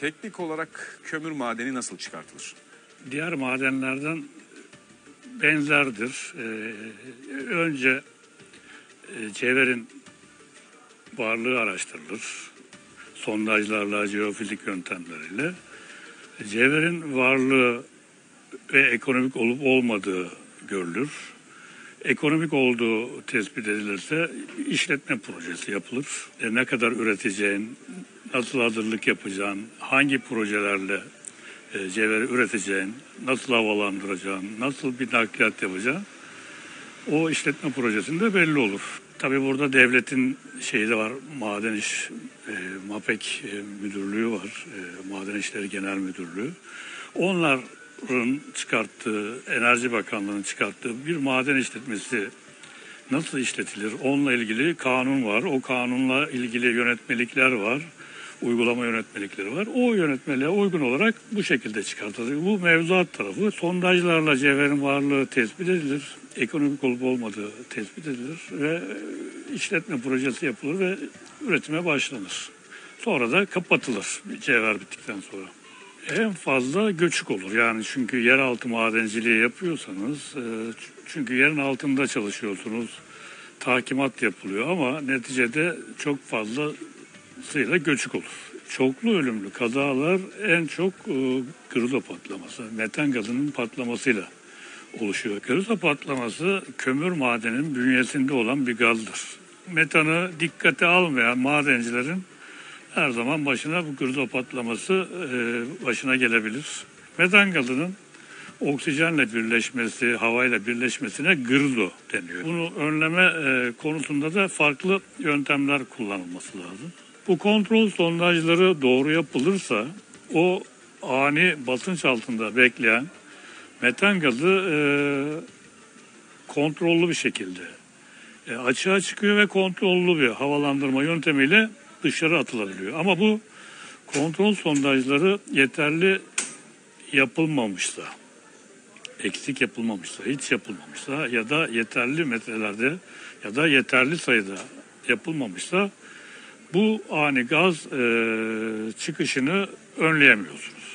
Teknik olarak kömür madeni nasıl çıkartılır? Diğer madenlerden benzerdir. Önce cevherin varlığı araştırılır. Sondajlarla, jeofizik yöntemleriyle. Cevherin varlığı ve ekonomik olup olmadığı görülür. Ekonomik olduğu tespit edilirse işletme projesi yapılır. Ne kadar üreteceğin, nasıl hazırlık yapacağın, hangi projelerle cevheri üreteceğin, nasıl havalandıracağın, nasıl bir nakliyat yapacağın o işletme projesinde belli olur. Tabii burada devletin şeyi de var, Maden İş, MAPEK müdürlüğü var, Maden İşleri Genel Müdürlüğü. Onların çıkarttığı, Enerji Bakanlığı'nın çıkarttığı bir maden işletmesi nasıl işletilir? Onunla ilgili kanun var, o kanunla ilgili yönetmelikler var, uygulama yönetmelikleri var. O yönetmeliğe uygun olarak bu şekilde çıkartılır. Bu mevzuat tarafı. Sondajlarla cevherin varlığı tespit edilir. Ekonomik olup olmadığı tespit edilir ve işletme projesi yapılır ve üretime başlanır. Sonra da kapatılır cevher bittikten sonra. En fazla göçük olur. Yani çünkü yeraltı madenciliği yapıyorsanız, çünkü yerin altında çalışıyorsunuz, takimat yapılıyor ama neticede çok fazla sıyla göçük olur. Çoklu ölümlü kazalar en çok grizo patlaması, metan gazının patlamasıyla oluşuyor. Grizo patlaması kömür madeninin bünyesinde olan bir gazdır. Metanı dikkate almayan madencilerin her zaman başına bu grizo patlaması başına gelebilir. Metan gazının oksijenle birleşmesi, havayla birleşmesine grizo deniyor. Bunu önleme konusunda da farklı yöntemler kullanılması lazım. Bu kontrol sondajları doğru yapılırsa o ani basınç altında bekleyen metan gazı kontrollü bir şekilde açığa çıkıyor ve kontrollü bir havalandırma yöntemiyle dışarı atılabiliyor. Ama bu kontrol sondajları yeterli yapılmamışsa, eksik yapılmamışsa, hiç yapılmamışsa ya da yeterli metrelerde ya da yeterli sayıda yapılmamışsa bu ani gaz çıkışını önleyemiyorsunuz.